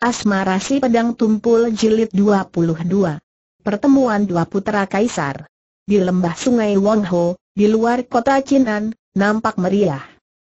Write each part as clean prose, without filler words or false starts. Asmarasi pedang tumpul jilid 22. Pertemuan dua putera kaisar. Di lembah sungai Wongho, di luar kota Jinan, nampak meriah.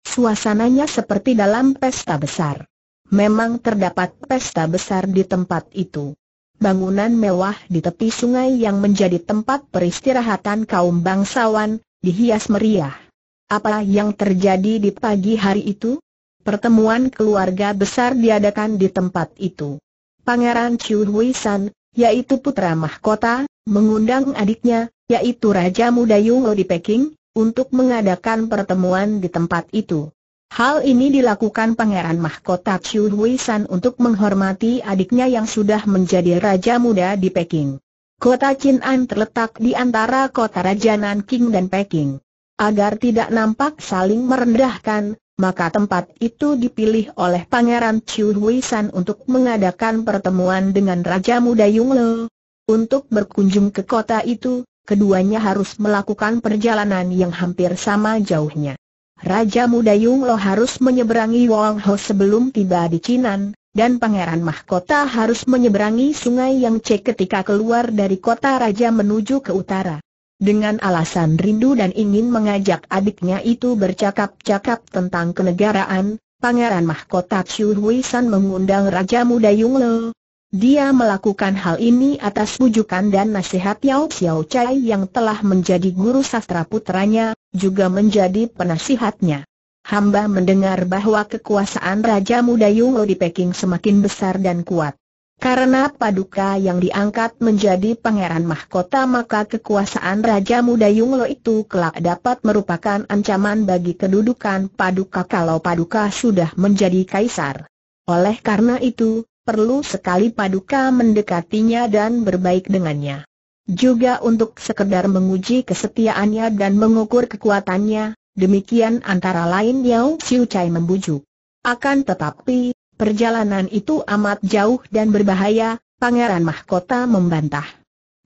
Suasananya seperti dalam pesta besar. Memang terdapat pesta besar di tempat itu. Bangunan mewah di tepi sungai yang menjadi tempat peristirahatan kaum bangsawan, dihias meriah. Apa yang terjadi di pagi hari itu? Pertemuan keluarga besar diadakan di tempat itu. Pangeran Zhu Huisan, yaitu putra mahkota, mengundang adiknya, yaitu Raja Muda Yu Ho di Peking, untuk mengadakan pertemuan di tempat itu. Hal ini dilakukan Pangeran Mahkota Zhu Huisan untuk menghormati adiknya yang sudah menjadi Raja Muda di Peking. Kota Jinan terletak di antara kota Raja Nanking dan Peking. Agar tidak nampak saling merendahkan, maka tempat itu dipilih oleh Pangeran Zhu Huisan untuk mengadakan pertemuan dengan Raja Muda Yongle. Untuk berkunjung ke kota itu, keduanya harus melakukan perjalanan yang hampir sama jauhnya. Raja Muda Yongle harus menyeberangi Wongho sebelum tiba di Jinan, dan Pangeran Mahkota harus menyeberangi sungai Yangtze ketika keluar dari kota Raja menuju ke utara. Dengan alasan rindu dan ingin mengajak adiknya itu bercakap-cakap tentang kenegaraan, Pangeran Mahkota Zhu Huisan mengundang Raja Muda Yongle. Dia melakukan hal ini atas bujukan dan nasihat Yao Xiucai yang telah menjadi guru sastra putranya, juga menjadi penasihatnya. Hamba mendengar bahwa kekuasaan Raja Muda Yongle di Peking semakin besar dan kuat. Karena paduka yang diangkat menjadi pangeran mahkota, maka kekuasaan Raja Muda Yongle itu kelak dapat merupakan ancaman bagi kedudukan paduka kalau paduka sudah menjadi kaisar. Oleh karena itu, perlu sekali paduka mendekatinya dan berbaik dengannya. Juga untuk sekedar menguji kesetiaannya dan mengukur kekuatannya, demikian antara lain Yao Xiucai membujuk. Akan tetapi, perjalanan itu amat jauh dan berbahaya, Pangeran Mahkota membantah.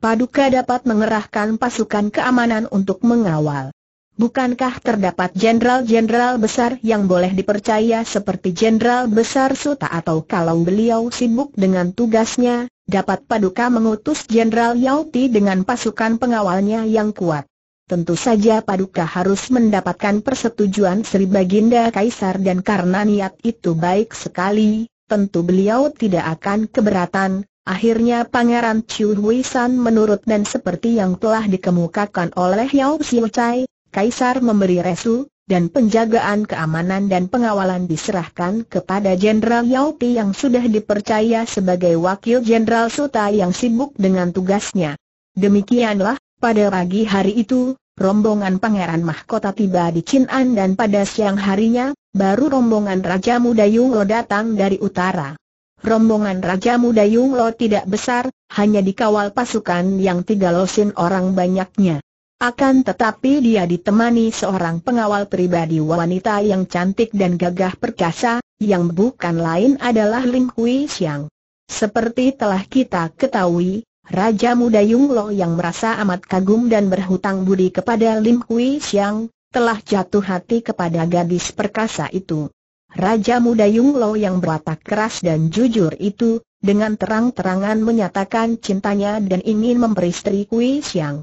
Paduka dapat mengerahkan pasukan keamanan untuk mengawal. Bukankah terdapat jenderal-jenderal besar yang boleh dipercaya seperti Jenderal Besar Sota, atau kalau beliau sibuk dengan tugasnya, dapat paduka mengutus Jenderal Yauti dengan pasukan pengawalnya yang kuat. Tentu saja paduka harus mendapatkan persetujuan Sri Baginda Kaisar, dan karena niat itu baik sekali, tentu beliau tidak akan keberatan. Akhirnya Pangeran Zhu Huisan menurut, dan seperti yang telah dikemukakan oleh Yao Xiucai, Kaisar memberi restu, dan penjagaan keamanan dan pengawalan diserahkan kepada Jenderal Yauti yang sudah dipercaya sebagai wakil Jenderal Sota yang sibuk dengan tugasnya. Demikianlah, pada pagi hari itu, rombongan Pangeran Mahkota tiba di Jinan, dan pada siang harinya, baru rombongan Raja Muda Yongle datang dari utara. Rombongan Raja Muda Yongle tidak besar, hanya dikawal pasukan yang 3 lusin orang banyaknya. Akan tetapi dia ditemani seorang pengawal pribadi wanita yang cantik dan gagah perkasa, yang bukan lain adalah Lin Guixiang. Seperti telah kita ketahui, Raja Muda Yongle yang merasa amat kagum dan berhutang budi kepada Lin Guixiang, telah jatuh hati kepada gadis perkasa itu. Raja Muda Yongle yang berwatak keras dan jujur itu, dengan terang-terangan menyatakan cintanya dan ingin memperistri Guixiang.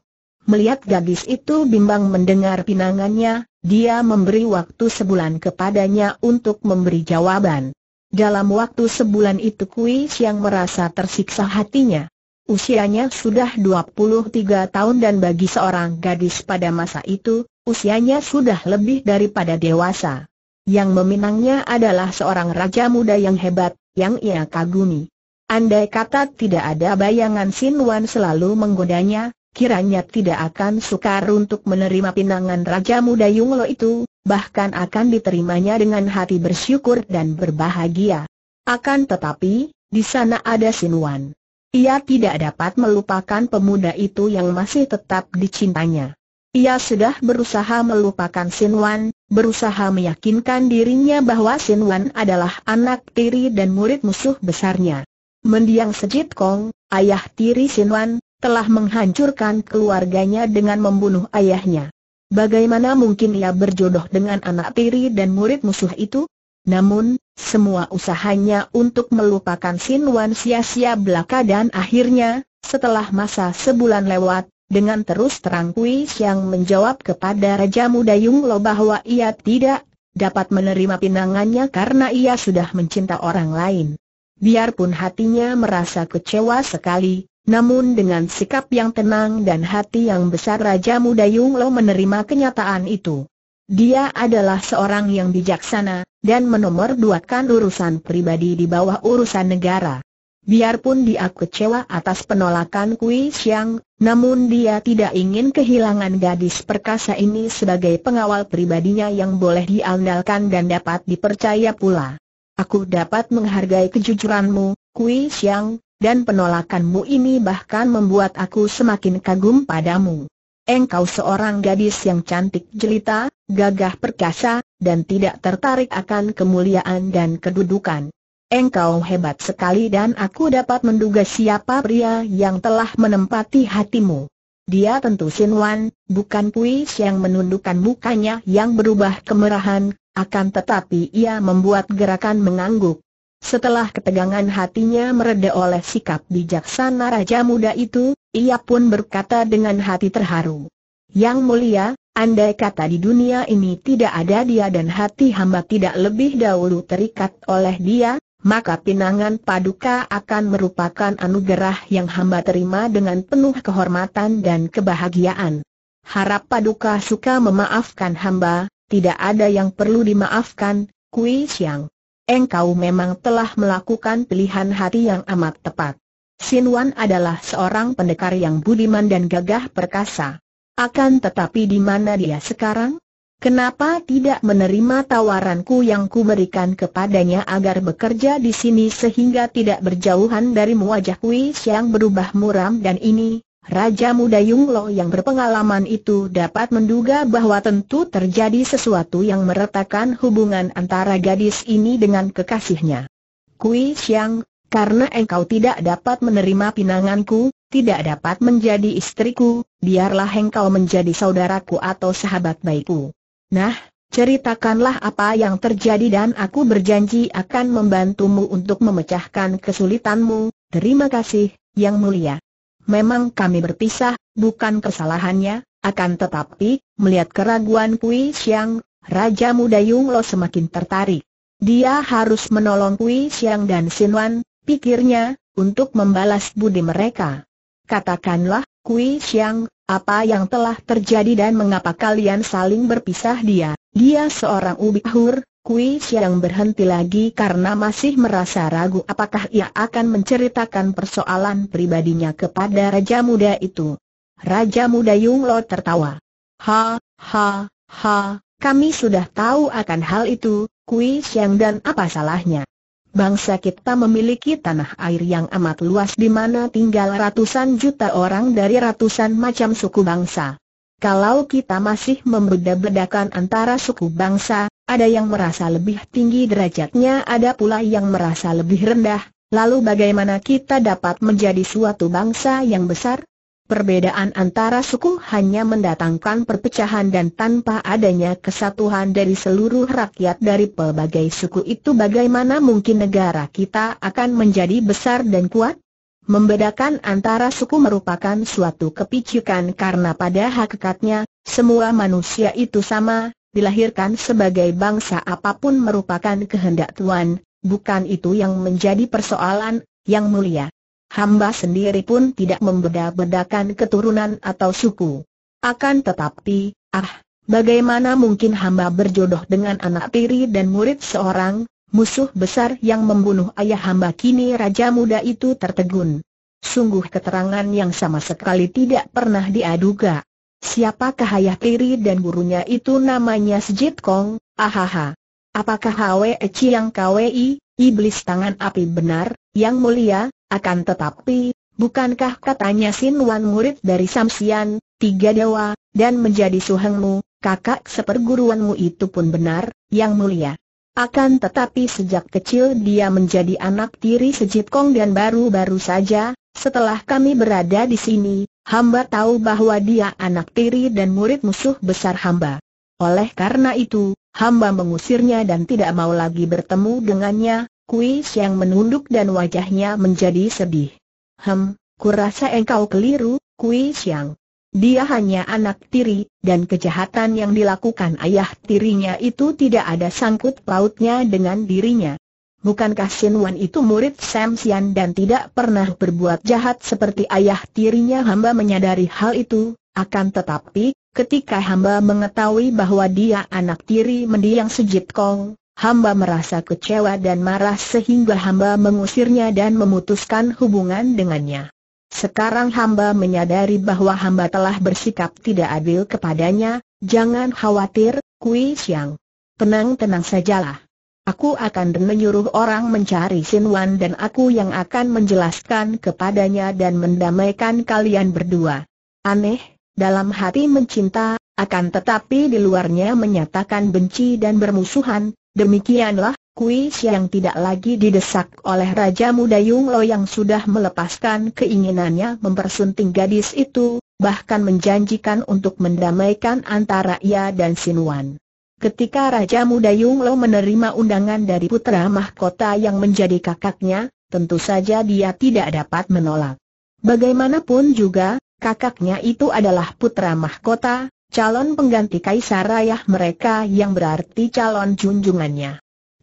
Melihat gadis itu bimbang mendengar pinangannya, dia memberi waktu sebulan kepadanya untuk memberi jawaban. Dalam waktu sebulan itu Guixiang merasa tersiksa hatinya. Usianya sudah 23 tahun, dan bagi seorang gadis pada masa itu, usianya sudah lebih daripada dewasa. Yang meminangnya adalah seorang raja muda yang hebat, yang ia kagumi. Andai kata tidak ada bayangan Sin Wan selalu menggodanya, kiranya tidak akan sukar untuk menerima pinangan Raja Muda Yongle itu, bahkan akan diterimanya dengan hati bersyukur dan berbahagia. Akan tetapi, di sana ada Sin Wan. Ia tidak dapat melupakan pemuda itu yang masih tetap dicintanya. Ia sudah berusaha melupakan Sin Wan, berusaha meyakinkan dirinya bahwa Sin Wan adalah anak tiri dan murid musuh besarnya. Mendiang Se Jit Kong, ayah tiri Sin Wan, telah menghancurkan keluarganya dengan membunuh ayahnya. Bagaimana mungkin ia berjodoh dengan anak tiri dan murid musuh itu? Namun, semua usahanya untuk melupakan Sin Wan sia-sia belaka dan akhirnya, setelah masa sebulan lewat, dengan terus terang Guixiang menjawab kepada Raja Muda Yongle bahwa ia tidak dapat menerima pinangannya karena ia sudah mencinta orang lain. Biarpun hatinya merasa kecewa sekali, namun dengan sikap yang tenang dan hati yang besar Raja Muda Yongle menerima kenyataan itu. Dia adalah seorang yang bijaksana, dan menomorduakan urusan pribadi di bawah urusan negara. Biarpun dia kecewa atas penolakan Guixiang, namun dia tidak ingin kehilangan gadis perkasa ini sebagai pengawal pribadinya yang boleh diandalkan dan dapat dipercaya pula. Aku dapat menghargai kejujuranmu, Guixiang, dan penolakanmu ini bahkan membuat aku semakin kagum padamu. Engkau seorang gadis yang cantik jelita, gagah perkasa, dan tidak tertarik akan kemuliaan dan kedudukan. Engkau hebat sekali dan aku dapat menduga siapa pria yang telah menempati hatimu. Dia tentu Sin Wan, bukan Guixiang menundukkan mukanya yang berubah kemerahan. Akan tetapi ia membuat gerakan mengangguk. Setelah ketegangan hatinya mereda oleh sikap bijaksana Raja Muda itu, ia pun berkata dengan hati terharu, "Yang mulia, andai kata di dunia ini tidak ada dia dan hati hamba tidak lebih dahulu terikat oleh dia, maka pinangan paduka akan merupakan anugerah yang hamba terima dengan penuh kehormatan dan kebahagiaan. Harap paduka suka memaafkan hamba. Tidak ada yang perlu dimaafkan, Guixiang. Engkau memang telah melakukan pilihan hati yang amat tepat. Sin Wan adalah seorang pendekar yang budiman dan gagah perkasa. Akan tetapi di mana dia sekarang? Kenapa tidak menerima tawaranku yang kuberikan kepadanya agar bekerja di sini sehingga tidak berjauhan dari wajah Guixiang berubah muram dan ini?" Raja Muda Yongle yang berpengalaman itu dapat menduga bahwa tentu terjadi sesuatu yang meretakan hubungan antara gadis ini dengan kekasihnya. "Guixiang, karena engkau tidak dapat menerima pinanganku, tidak dapat menjadi istriku, biarlah engkau menjadi saudaraku atau sahabat baikku. Nah, ceritakanlah apa yang terjadi dan aku berjanji akan membantumu untuk memecahkan kesulitanmu." "Terima kasih, Yang Mulia. Memang kami berpisah, bukan kesalahannya, akan tetapi, melihat keraguan Guixiang, Raja Muda Yongle semakin tertarik. Dia harus menolong Guixiang dan Sin Wan, pikirnya, untuk membalas budi mereka. Katakanlah, Guixiang, apa yang telah terjadi dan mengapa kalian saling berpisah?" Dia seorang Uighur. Guixiang berhenti lagi karena masih merasa ragu apakah ia akan menceritakan persoalan pribadinya kepada Raja Muda itu. Raja Muda Yongle tertawa. "Ha, kami sudah tahu akan hal itu, Guixiang, dan apa salahnya? Bangsa kita memiliki tanah air yang amat luas di mana tinggal ratusan juta orang dari ratusan macam suku bangsa. Kalau kita masih membeda-bedakan antara suku bangsa, ada yang merasa lebih tinggi derajatnya, ada pula yang merasa lebih rendah. Lalu bagaimana kita dapat menjadi suatu bangsa yang besar? Perbedaan antara suku hanya mendatangkan perpecahan dan tanpa adanya kesatuan dari seluruh rakyat dari pelbagai suku itu bagaimana mungkin negara kita akan menjadi besar dan kuat? Membedakan antara suku merupakan suatu kepicikan karena pada hakikatnya, semua manusia itu sama. Dilahirkan sebagai bangsa apapun merupakan kehendak Tuhan, bukan itu yang menjadi persoalan, Yang Mulia. Hamba sendiri pun tidak membeda-bedakan keturunan atau suku. Akan tetapi, bagaimana mungkin hamba berjodoh dengan anak tiri dan murid seorang, musuh besar yang membunuh ayah hamba?" Kini Raja Muda itu tertegun. Sungguh keterangan yang sama sekali tidak pernah diaduga. "Siapakah ayah tiri dan gurunya itu?" "Namanya Se Jit Kong." "Ahaha. Apakah Hwe Chiang Kwi, iblis tangan api?" "Benar, Yang Mulia, akan tetapi, bukankah katanya Sin Wan murid dari Samsian, tiga dewa, dan menjadi Suhengmu, kakak seperguruanmu?" "Itu pun benar, Yang Mulia. Akan tetapi sejak kecil dia menjadi anak tiri Se Jit Kong dan baru-baru saja, setelah kami berada di sini, hamba tahu bahwa dia anak tiri dan murid musuh besar hamba. Oleh karena itu, hamba mengusirnya dan tidak mau lagi bertemu dengannya." Kui Siang menunduk dan wajahnya menjadi sedih. Kurasa engkau keliru, Kui Siang. Dia hanya anak tiri, dan kejahatan yang dilakukan ayah tirinya itu tidak ada sangkut pautnya dengan dirinya. Bukankah Sin Wan itu murid Samsian dan tidak pernah berbuat jahat seperti ayah tirinya? Hamba menyadari hal itu, akan tetapi, ketika hamba mengetahui bahwa dia anak tiri mendiang Se Jit Kong, hamba merasa kecewa dan marah sehingga hamba mengusirnya dan memutuskan hubungan dengannya. Sekarang hamba menyadari bahwa hamba telah bersikap tidak adil kepadanya. Jangan khawatir, Kui Siang. Tenang-tenang sajalah. Aku akan menyuruh orang mencari Sin Wan dan aku yang akan menjelaskan kepadanya dan mendamaikan kalian berdua. Aneh, dalam hati mencinta, akan tetapi di luarnya menyatakan benci dan bermusuhan. Demikianlah, Kui Siang tidak lagi didesak oleh Raja Muda Yongle yang sudah melepaskan keinginannya mempersunting gadis itu, bahkan menjanjikan untuk mendamaikan antara ia dan Sin Wan. Ketika Raja Muda Yongle menerima undangan dari putra mahkota yang menjadi kakaknya, tentu saja dia tidak dapat menolak. Bagaimanapun juga, kakaknya itu adalah putra mahkota, calon pengganti kaisar ayah mereka yang berarti calon junjungannya.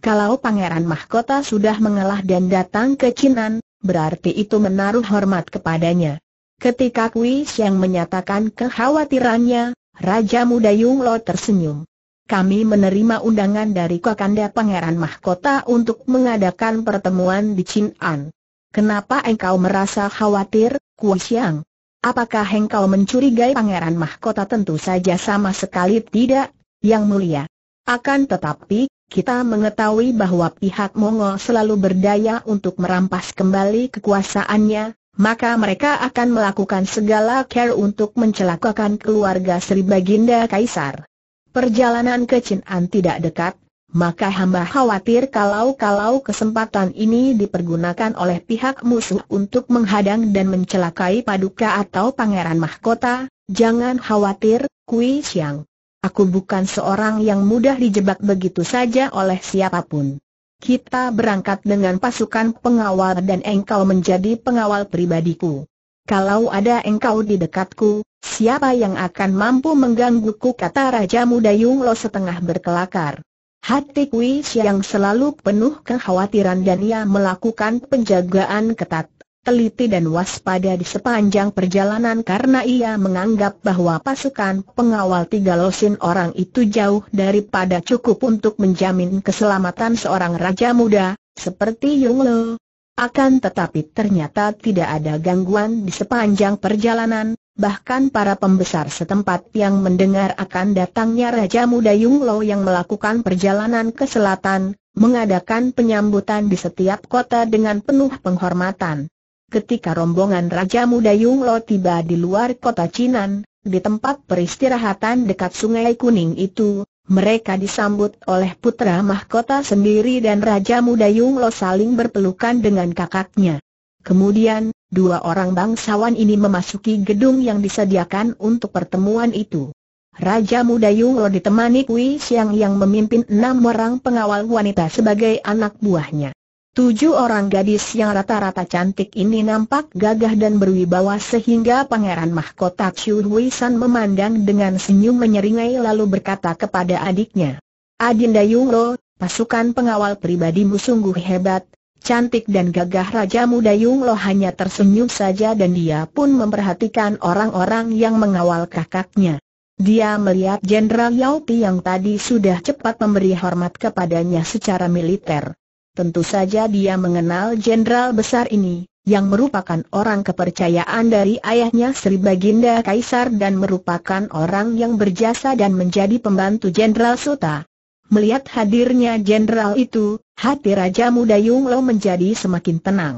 Kalau pangeran mahkota sudah mengalah dan datang ke Jinan, berarti itu menaruh hormat kepadanya. Ketika Kui Siang menyatakan kekhawatirannya, Raja Muda Yongle tersenyum. Kami menerima undangan dari Kakanda Pangeran Mahkota untuk mengadakan pertemuan di Jinan. Kenapa engkau merasa khawatir, Kui Siang? Apakah engkau mencurigai Pangeran Mahkota? Tentu saja sama sekali tidak, Yang Mulia. Akan tetapi, kita mengetahui bahwa pihak Mongol selalu berdaya untuk merampas kembali kekuasaannya, maka mereka akan melakukan segala cara untuk mencelakakan keluarga Sri Baginda Kaisar. Perjalanan ke Jinan tidak dekat, maka hamba khawatir kalau kesempatan ini dipergunakan oleh pihak musuh untuk menghadang dan mencelakai Paduka atau Pangeran Mahkota. Jangan khawatir, Kui Siang. Aku bukan seorang yang mudah dijebak begitu saja oleh siapapun. Kita berangkat dengan pasukan pengawal dan engkau menjadi pengawal pribadiku. Kalau ada engkau di dekatku, siapa yang akan mampu menggangguku? Kata Raja Muda Yongle setengah berkelakar. Hati Kui Siang selalu penuh kekhawatiran dan ia melakukan penjagaan ketat, teliti dan waspada di sepanjang perjalanan karena ia menganggap bahwa pasukan pengawal 30 orang itu jauh daripada cukup untuk menjamin keselamatan seorang raja muda seperti Yongle. Akan tetapi ternyata tidak ada gangguan di sepanjang perjalanan, bahkan para pembesar setempat yang mendengar akan datangnya Raja Muda Yongle yang melakukan perjalanan ke selatan, mengadakan penyambutan di setiap kota dengan penuh penghormatan. Ketika rombongan Raja Muda Yongle tiba di luar kota Jinan, di tempat peristirahatan dekat Sungai Kuning itu, mereka disambut oleh putra mahkota sendiri dan Raja Muda Yongle saling berpelukan dengan kakaknya. Kemudian, dua orang bangsawan ini memasuki gedung yang disediakan untuk pertemuan itu. Raja Muda Yongle ditemani Kui Siang yang memimpin 6 orang pengawal wanita sebagai anak buahnya. 7 orang gadis yang rata-rata cantik ini nampak gagah dan berwibawa sehingga Pangeran Mahkota Zhu Huisan memandang dengan senyum menyeringai lalu berkata kepada adiknya, "Adinda Yongle, pasukan pengawal pribadimu sungguh hebat, cantik dan gagah." Raja Muda Yongle hanya tersenyum saja dan dia pun memperhatikan orang-orang yang mengawal kakaknya. Dia melihat Jenderal Yao Pi yang tadi sudah cepat memberi hormat kepadanya secara militer. Tentu saja dia mengenal jenderal besar ini, yang merupakan orang kepercayaan dari ayahnya Sri Baginda Kaisar dan merupakan orang yang berjasa dan menjadi pembantu Jenderal Sota. Melihat hadirnya jenderal itu, hati Raja Muda Yongle menjadi semakin tenang.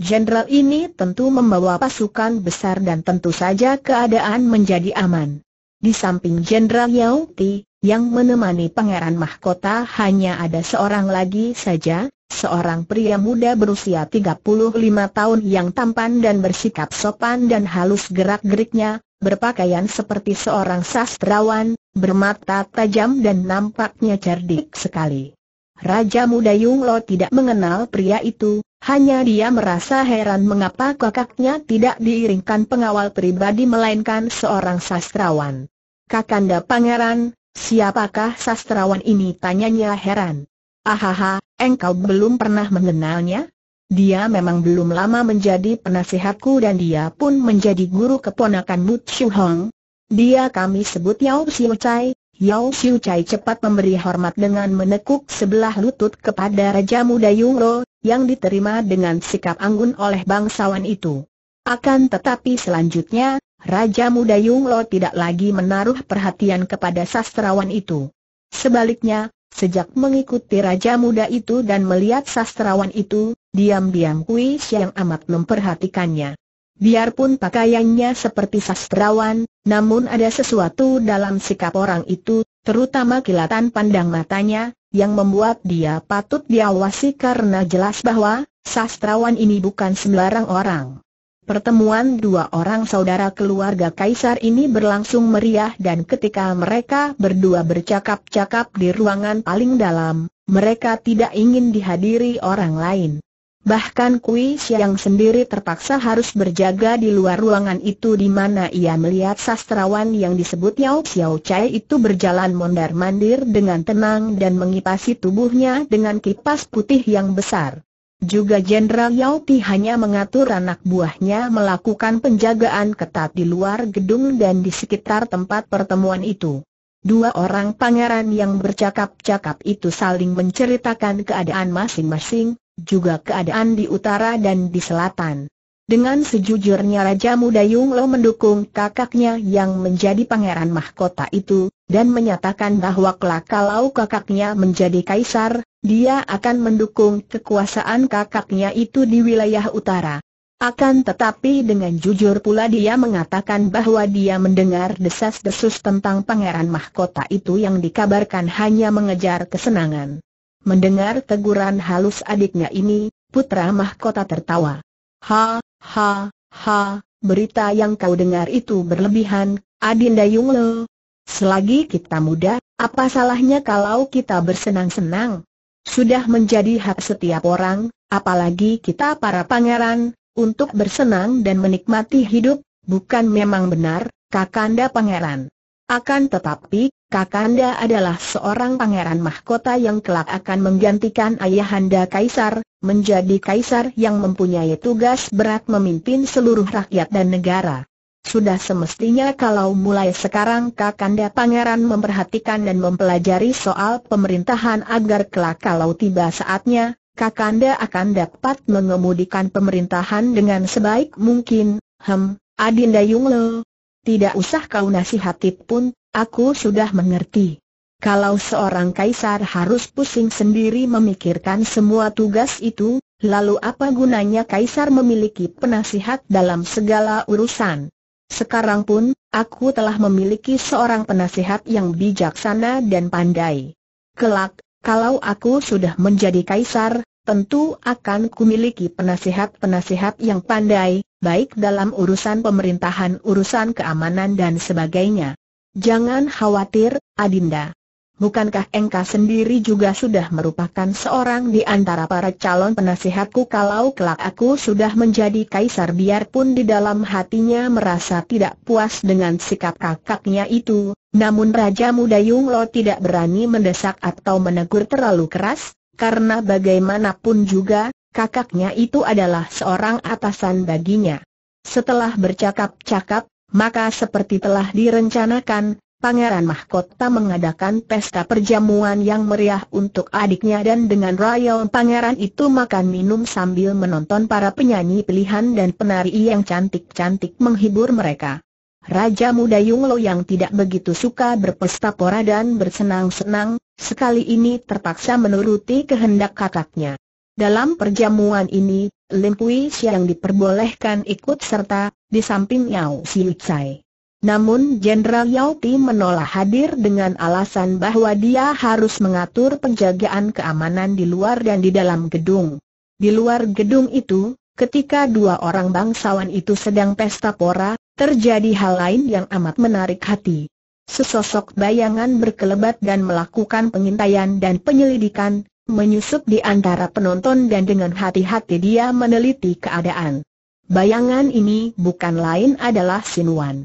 Jenderal ini tentu membawa pasukan besar dan tentu saja keadaan menjadi aman. Di samping Jenderal Yauti, yang menemani Pangeran Mahkota hanya ada seorang lagi saja, seorang pria muda berusia 35 tahun yang tampan dan bersikap sopan dan halus gerak-geriknya, berpakaian seperti seorang sastrawan, bermata tajam dan nampaknya cerdik sekali. Raja muda Yunglo tidak mengenal pria itu, hanya dia merasa heran mengapa kakaknya tidak diiringkan pengawal pribadi melainkan seorang sastrawan. "Kakanda pangeran, siapakah sastrawan ini?" tanyanya heran. "Ahaha, engkau belum pernah mengenalnya? Dia memang belum lama menjadi penasihatku dan dia pun menjadi guru keponakan Mu Tshu Hong. Dia kami sebut Yao Xiucai." Yao Xiucai cepat memberi hormat dengan menekuk sebelah lutut kepada Raja Muda Yungro, yang diterima dengan sikap anggun oleh bangsawan itu. Akan tetapi selanjutnya, Raja Muda Yungro tidak lagi menaruh perhatian kepada sastrawan itu. Sebaliknya, sejak mengikuti Raja Muda itu dan melihat sastrawan itu, diam-diam Kui Siang amat memperhatikannya. Biarpun pakaiannya seperti sastrawan, namun ada sesuatu dalam sikap orang itu, terutama kilatan pandang matanya, yang membuat dia patut diawasi karena jelas bahwa sastrawan ini bukan sembarang orang. Pertemuan dua orang saudara keluarga Kaisar ini berlangsung meriah dan ketika mereka berdua bercakap-cakap di ruangan paling dalam, mereka tidak ingin dihadiri orang lain. Bahkan Kui Siang sendiri terpaksa harus berjaga di luar ruangan itu di mana ia melihat sastrawan yang disebut Yao Xiucai itu berjalan mondar-mandir dengan tenang dan mengipasi tubuhnya dengan kipas putih yang besar. Juga Jenderal Yauti hanya mengatur anak buahnya melakukan penjagaan ketat di luar gedung dan di sekitar tempat pertemuan itu. Dua orang pangeran yang bercakap-cakap itu saling menceritakan keadaan masing-masing, juga keadaan di utara dan di selatan. Dengan sejujurnya Raja Muda Yunglo mendukung kakaknya yang menjadi pangeran mahkota itu, dan menyatakan bahwa kelak kalau kakaknya menjadi kaisar, dia akan mendukung kekuasaan kakaknya itu di wilayah utara. Akan tetapi dengan jujur pula dia mengatakan bahwa dia mendengar desas-desus tentang pangeran mahkota itu yang dikabarkan hanya mengejar kesenangan. Mendengar teguran halus adiknya ini, putra mahkota tertawa. "Ha, ha, ha, berita yang kau dengar itu berlebihan, Adinda Yungle. Selagi kita muda, apa salahnya kalau kita bersenang-senang? Sudah menjadi hak setiap orang, apalagi kita para pangeran, untuk bersenang dan menikmati hidup, bukan memang benar, Kakanda pangeran. Akan tetapi, Kakanda adalah seorang pangeran mahkota yang kelak akan menggantikan ayahanda kaisar, menjadi kaisar yang mempunyai tugas berat memimpin seluruh rakyat dan negara. Sudah semestinya kalau mulai sekarang Kakanda pangeran memperhatikan dan mempelajari soal pemerintahan agar kelak kalau tiba saatnya, Kakanda akan dapat mengemudikan pemerintahan dengan sebaik mungkin." Adinda Yungle, tidak usah kau nasihati pun, aku sudah mengerti. Kalau seorang kaisar harus pusing sendiri memikirkan semua tugas itu, lalu apa gunanya kaisar memiliki penasihat dalam segala urusan? Sekarang pun, aku telah memiliki seorang penasihat yang bijaksana dan pandai. Kelak, kalau aku sudah menjadi kaisar, tentu akan kumiliki penasihat-penasihat yang pandai, baik dalam urusan pemerintahan, urusan keamanan dan sebagainya. Jangan khawatir, Adinda. Bukankah engkau sendiri juga sudah merupakan seorang di antara para calon penasihatku kalau kelak aku sudah menjadi kaisar? Biarpun di dalam hatinya merasa tidak puas dengan sikap kakaknya itu, namun Raja Muda Yunglo tidak berani mendesak atau menegur terlalu keras, karena bagaimanapun juga, kakaknya itu adalah seorang atasan baginya. Setelah bercakap-cakap, maka seperti telah direncanakan, Pangeran Mahkota mengadakan pesta perjamuan yang meriah untuk adiknya dan dengan royal pangeran itu makan minum sambil menonton para penyanyi pilihan dan penari yang cantik-cantik menghibur mereka. Raja Muda Yunglo yang tidak begitu suka berpesta pora dan bersenang-senang, sekali ini terpaksa menuruti kehendak kakaknya. Dalam perjamuan ini, Lin Guixiang diperbolehkan ikut serta, di samping Yao Xiucai. Namun Jenderal Yauti menolak hadir dengan alasan bahwa dia harus mengatur penjagaan keamanan di luar dan di dalam gedung. Di luar gedung itu, ketika dua orang bangsawan itu sedang pesta pora, terjadi hal lain yang amat menarik hati. Sesosok bayangan berkelebat dan melakukan pengintaian dan penyelidikan, menyusup di antara penonton dan dengan hati-hati dia meneliti keadaan. Bayangan ini bukan lain adalah Sin Wan.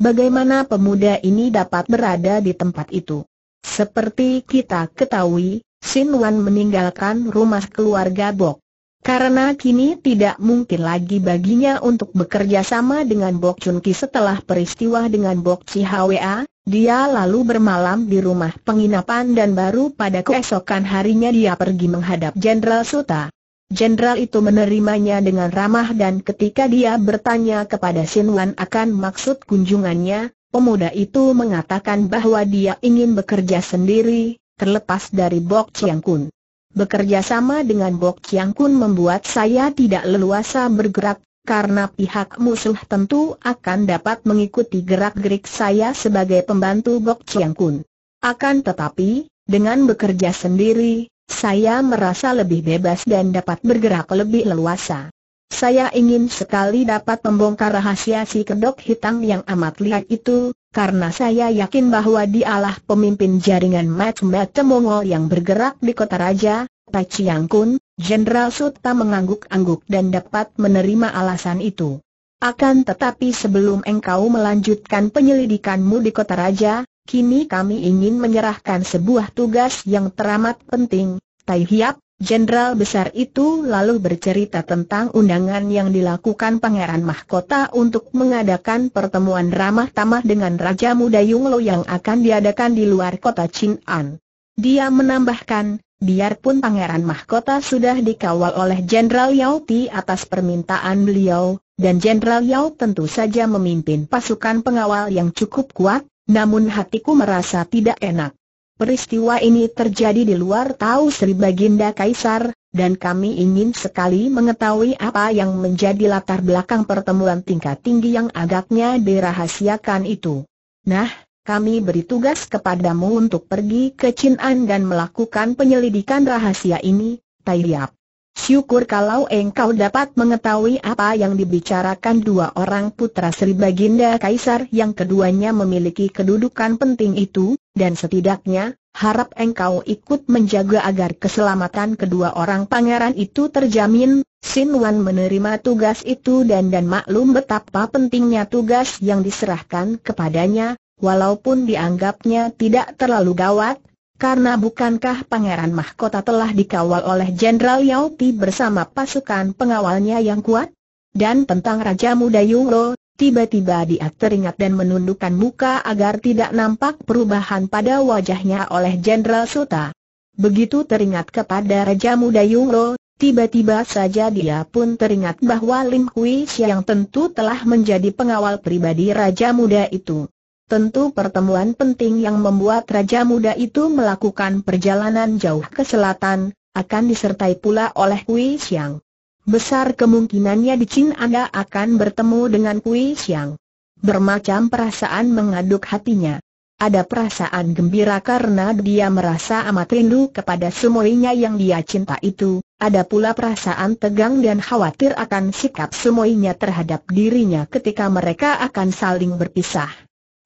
Bagaimana pemuda ini dapat berada di tempat itu? Seperti kita ketahui, Sin Wan meninggalkan rumah keluarga Bok. Karena kini tidak mungkin lagi baginya untuk bekerja sama dengan Bok Chun Ki setelah peristiwa dengan Bok Chi Hwa, dia lalu bermalam di rumah penginapan dan baru pada keesokan harinya dia pergi menghadap Jenderal Sota. Jenderal itu menerimanya dengan ramah dan ketika dia bertanya kepada Sin Wan akan maksud kunjungannya, pemuda itu mengatakan bahwa dia ingin bekerja sendiri, terlepas dari Bok Chiang Kun. Bekerja sama dengan Bok Chiang Kun membuat saya tidak leluasa bergerak, karena pihak musuh tentu akan dapat mengikuti gerak-gerik saya sebagai pembantu Bok Chiang Kun. Akan tetapi, dengan bekerja sendiri, saya merasa lebih bebas dan dapat bergerak lebih leluasa. Saya ingin sekali dapat membongkar rahasia si kedok hitam yang amat lihat itu, karena saya yakin bahwa dialah pemimpin jaringan macam-macam Mongol yang bergerak di kota raja, Tai Chiang Kun. Jenderal Sota mengangguk-angguk dan dapat menerima alasan itu. Akan tetapi sebelum engkau melanjutkan penyelidikanmu di kota raja, kini kami ingin menyerahkan sebuah tugas yang teramat penting, Tai Hiap. Jenderal besar itu lalu bercerita tentang undangan yang dilakukan Pangeran Mahkota untuk mengadakan pertemuan ramah tamah dengan Raja Muda Yongle yang akan diadakan di luar kota Jinan. Dia menambahkan, biarpun Pangeran Mahkota sudah dikawal oleh Jenderal Yauti atas permintaan beliau, dan Jenderal Yao tentu saja memimpin pasukan pengawal yang cukup kuat, namun hatiku merasa tidak enak. Peristiwa ini terjadi di luar tahu Sri Baginda Kaisar, dan kami ingin sekali mengetahui apa yang menjadi latar belakang pertemuan tingkat tinggi yang agaknya dirahasiakan itu. Nah, kami beri tugas kepadamu untuk pergi ke Jinan dan melakukan penyelidikan rahasia ini, Tai Hiap. Syukur kalau engkau dapat mengetahui apa yang dibicarakan dua orang putra Sri Baginda Kaisar yang keduanya memiliki kedudukan penting itu. Dan setidaknya, harap engkau ikut menjaga agar keselamatan kedua orang pangeran itu terjamin. Sin Wan menerima tugas itu dan maklum betapa pentingnya tugas yang diserahkan kepadanya, walaupun dianggapnya tidak terlalu gawat, karena bukankah Pangeran Mahkota telah dikawal oleh Jenderal Yao Pi bersama pasukan pengawalnya yang kuat? Dan tentang Raja Muda Yongle. Tiba-tiba dia teringat dan menundukkan muka agar tidak nampak perubahan pada wajahnya oleh Jenderal Sota. Begitu teringat kepada Raja Muda Yongle, tiba-tiba saja dia pun teringat bahwa Lin Guixiang yang tentu telah menjadi pengawal pribadi Raja Muda itu. Tentu pertemuan penting yang membuat Raja Muda itu melakukan perjalanan jauh ke selatan, akan disertai pula oleh Guixiang. Besar kemungkinannya di Jinan Anda akan bertemu dengan Guixiang. Bermacam perasaan mengaduk hatinya. Ada perasaan gembira karena dia merasa amat rindu kepada sumoinya yang dia cinta itu. Ada pula perasaan tegang dan khawatir akan sikap sumoinya terhadap dirinya ketika mereka akan saling berpisah.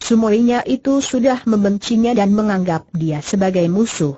Sumoinya itu sudah membencinya dan menganggap dia sebagai musuh.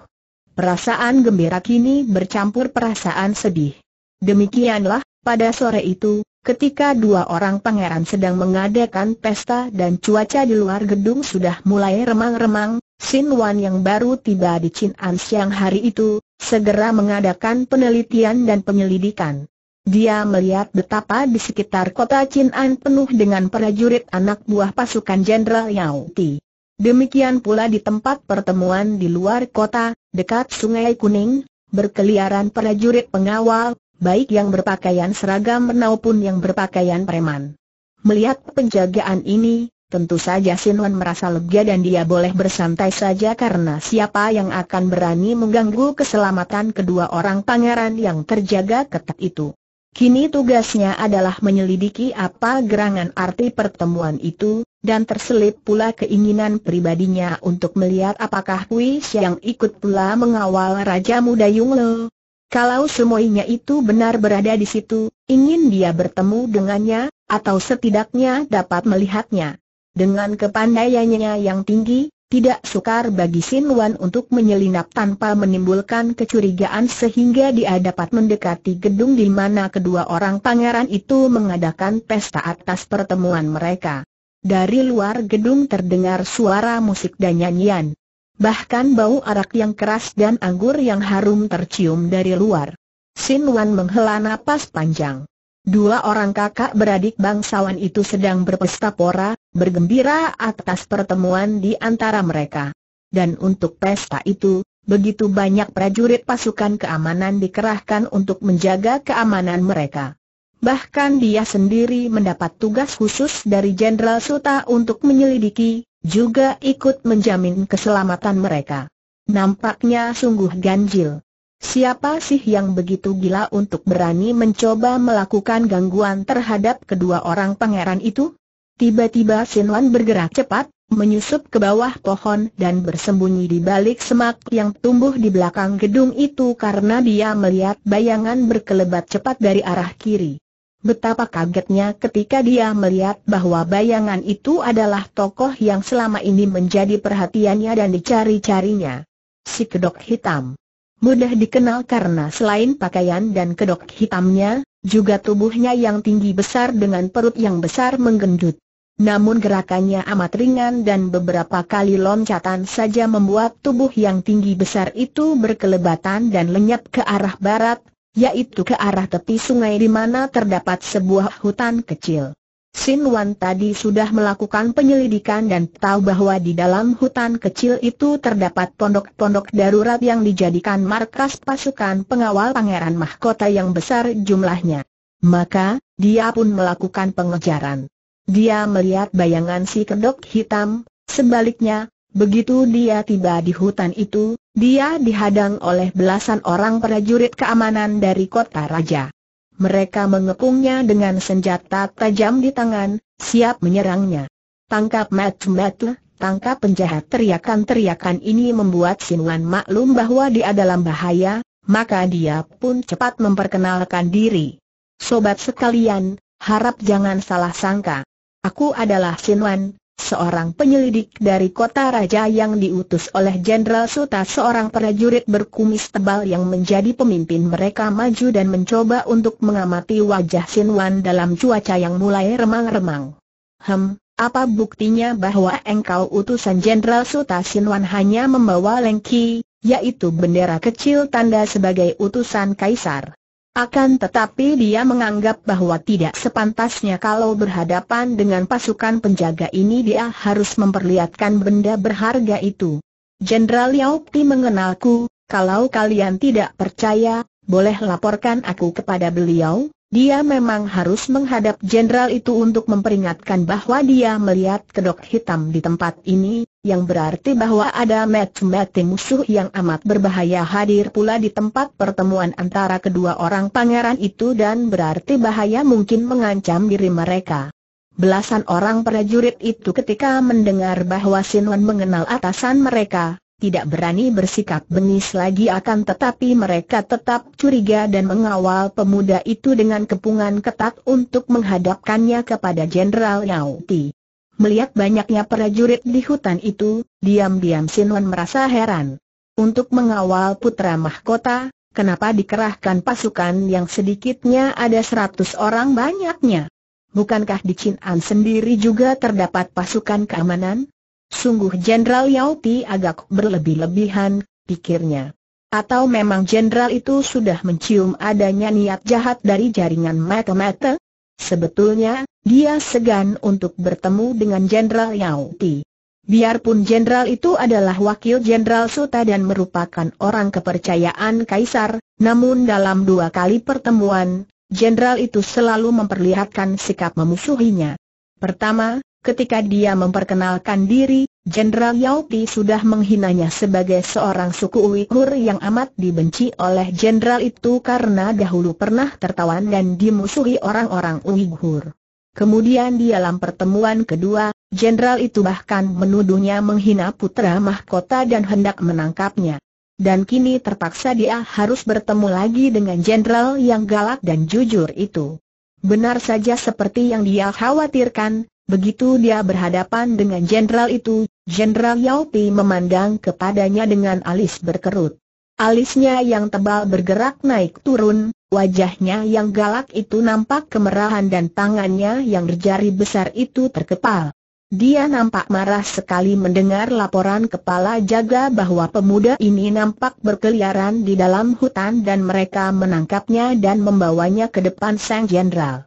Perasaan gembira kini bercampur perasaan sedih. Demikianlah, pada sore itu, ketika dua orang pangeran sedang mengadakan pesta dan cuaca di luar gedung sudah mulai remang-remang, Sin Wan yang baru tiba di Jinan siang hari itu, segera mengadakan penelitian dan penyelidikan. Dia melihat betapa di sekitar kota Jinan penuh dengan prajurit anak buah pasukan Jenderal Yauti. Demikian pula di tempat pertemuan di luar kota, dekat Sungai Kuning, berkeliaran prajurit pengawal, baik yang berpakaian seragam maupun yang berpakaian preman. Melihat penjagaan ini, tentu saja Sin Wan merasa lega dan dia boleh bersantai saja karena siapa yang akan berani mengganggu keselamatan kedua orang pangeran yang terjaga ketat itu. Kini tugasnya adalah menyelidiki apa gerangan arti pertemuan itu, dan terselip pula keinginan pribadinya untuk melihat apakah Guixiang yang ikut pula mengawal Raja Muda Yongle. Kalau semuanya itu benar berada di situ, ingin dia bertemu dengannya, atau setidaknya dapat melihatnya. Dengan kepandaiannya yang tinggi, tidak sukar bagi Sin Wan untuk menyelinap tanpa menimbulkan kecurigaan sehingga dia dapat mendekati gedung di mana kedua orang pangeran itu mengadakan pesta atas pertemuan mereka. Dari luar gedung terdengar suara musik dan nyanyian. Bahkan bau arak yang keras dan anggur yang harum tercium dari luar. Sin Wan menghela napas panjang. Dua orang kakak beradik bangsawan itu sedang berpesta pora, bergembira atas pertemuan di antara mereka. Dan untuk pesta itu, begitu banyak prajurit pasukan keamanan dikerahkan untuk menjaga keamanan mereka. Bahkan dia sendiri mendapat tugas khusus dari Jenderal Sota untuk menyelidiki, juga ikut menjamin keselamatan mereka. Nampaknya sungguh ganjil. Siapa sih yang begitu gila untuk berani mencoba melakukan gangguan terhadap kedua orang pangeran itu? Tiba-tiba Sin Wan bergerak cepat, menyusup ke bawah pohon dan bersembunyi di balik semak yang tumbuh di belakang gedung itu karena dia melihat bayangan berkelebat cepat dari arah kiri. Betapa kagetnya ketika dia melihat bahwa bayangan itu adalah tokoh yang selama ini menjadi perhatiannya dan dicari-carinya. Si kedok hitam. Mudah dikenal karena selain pakaian dan kedok hitamnya, juga tubuhnya yang tinggi besar dengan perut yang besar menggendut. Namun gerakannya amat ringan dan beberapa kali loncatan saja membuat tubuh yang tinggi besar itu berkelebatan dan lenyap ke arah barat, yaitu ke arah tepi sungai di mana terdapat sebuah hutan kecil. Sin Wan tadi sudah melakukan penyelidikan dan tahu bahwa di dalam hutan kecil itu terdapat pondok-pondok darurat yang dijadikan markas pasukan pengawal pangeran mahkota yang besar jumlahnya. Maka, dia pun melakukan pengejaran. Dia melihat bayangan si kedok hitam, sebaliknya, begitu dia tiba di hutan itu, dia dihadang oleh belasan orang prajurit keamanan dari kota raja. Mereka mengepungnya dengan senjata tajam di tangan, siap menyerangnya. Tangkap matu-matu, tangkap penjahat. Teriakan-teriakan ini membuat Sin Wan maklum bahwa dia dalam bahaya, maka dia pun cepat memperkenalkan diri. Sobat sekalian, harap jangan salah sangka. Aku adalah Sin Wan, seorang penyelidik dari kota raja yang diutus oleh Jenderal Sota, seorang prajurit berkumis tebal yang menjadi pemimpin mereka. Maju dan mencoba untuk mengamati wajah Sin Wan dalam cuaca yang mulai remang-remang. Apa buktinya bahwa engkau utusan Jenderal Sota? Sin Wan hanya membawa lengki, yaitu bendera kecil tanda sebagai utusan kaisar. Akan tetapi dia menganggap bahwa tidak sepantasnya kalau berhadapan dengan pasukan penjaga ini dia harus memperlihatkan benda berharga itu. Jenderal Yao Pi mengenalku, kalau kalian tidak percaya, boleh laporkan aku kepada beliau. Dia memang harus menghadap jenderal itu untuk memperingatkan bahwa dia melihat kedok hitam di tempat ini, yang berarti bahwa ada macam-macam musuh yang amat berbahaya hadir pula di tempat pertemuan antara kedua orang pangeran itu dan berarti bahaya mungkin mengancam diri mereka. Belasan orang prajurit itu ketika mendengar bahwa Sin Wan mengenal atasan mereka, tidak berani bersikap bengis lagi, akan tetapi mereka tetap curiga dan mengawal pemuda itu dengan kepungan ketat untuk menghadapkannya kepada Jenderal Yauti. Melihat banyaknya prajurit di hutan itu, diam-diam Sin Wan merasa heran. Untuk mengawal putra mahkota, kenapa dikerahkan pasukan yang sedikitnya ada 100 orang banyaknya? Bukankah di Jinan sendiri juga terdapat pasukan keamanan? Sungguh Jenderal Yao Pi agak berlebih-lebihan, pikirnya. Atau memang jenderal itu sudah mencium adanya niat jahat dari jaringan mata-mata? Sebetulnya, dia segan untuk bertemu dengan Jenderal Yao Pi. Biarpun jenderal itu adalah wakil Jenderal Sota dan merupakan orang kepercayaan kaisar, namun dalam dua kali pertemuan, jenderal itu selalu memperlihatkan sikap memusuhinya. Pertama, ketika dia memperkenalkan diri, Jenderal Yao Pi sudah menghinanya sebagai seorang suku Uighur yang amat dibenci oleh jenderal itu karena dahulu pernah tertawan dan dimusuhi orang-orang Uighur. Kemudian di dalam pertemuan kedua, jenderal itu bahkan menuduhnya menghina putra mahkota dan hendak menangkapnya. Dan kini terpaksa dia harus bertemu lagi dengan jenderal yang galak dan jujur itu. Benar saja seperti yang dia khawatirkan, Begitu dia berhadapan dengan jenderal itu, Jenderal Yao Pi memandang kepadanya dengan alis berkerut. Alisnya yang tebal bergerak naik turun, wajahnya yang galak itu nampak kemerahan dan tangannya yang berjari besar itu terkepal. Dia nampak marah sekali mendengar laporan kepala jaga bahwa pemuda ini nampak berkeliaran di dalam hutan dan mereka menangkapnya dan membawanya ke depan sang jenderal.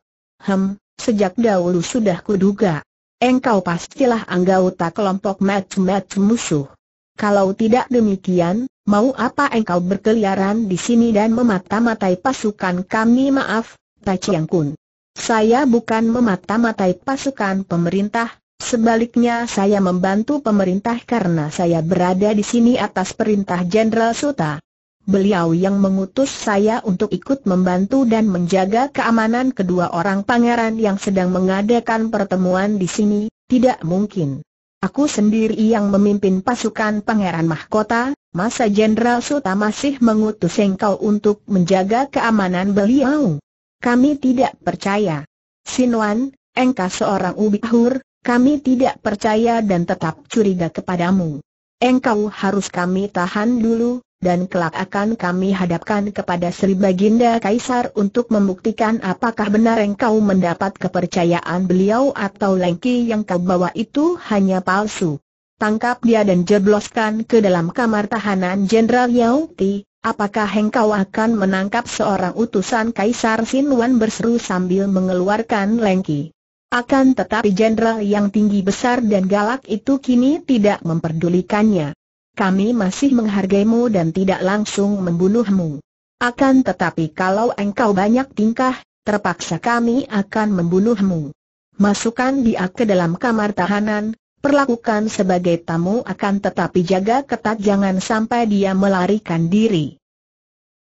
Sejak dahulu sudah kuduga. Engkau pastilah anggota kelompok macam-macam musuh. Kalau tidak demikian, mau apa engkau berkeliaran di sini dan memata-matai pasukan kami? Maaf, Tai Chiang Kun. Saya bukan memata-matai pasukan pemerintah, sebaliknya saya membantu pemerintah karena saya berada di sini atas perintah Jenderal Sota. Beliau yang mengutus saya untuk ikut membantu dan menjaga keamanan kedua orang pangeran yang sedang mengadakan pertemuan di sini. Tidak mungkin. Aku sendiri yang memimpin pasukan pangeran mahkota, masa Jenderal Sota masih mengutus engkau untuk menjaga keamanan beliau? Kami tidak percaya. Sin Wan, engkau seorang Uighur, kami tidak percaya dan tetap curiga kepadamu. Engkau harus kami tahan dulu. Dan kelak akan kami hadapkan kepada Sri Baginda Kaisar untuk membuktikan apakah benar engkau mendapat kepercayaan beliau atau Lengki yang kau bawa itu hanya palsu. Tangkap dia dan jebloskan ke dalam kamar tahanan Jenderal Yauti. Apakah engkau akan menangkap seorang utusan Kaisar? Sin Wan berseru sambil mengeluarkan Lengki. Akan tetapi jenderal yang tinggi besar dan galak itu kini tidak memperdulikannya. Kami masih menghargaimu dan tidak langsung membunuhmu. Akan tetapi kalau engkau banyak tingkah, terpaksa kami akan membunuhmu. Masukkan dia ke dalam kamar tahanan, perlakukan sebagai tamu akan tetapi jaga ketat jangan sampai dia melarikan diri.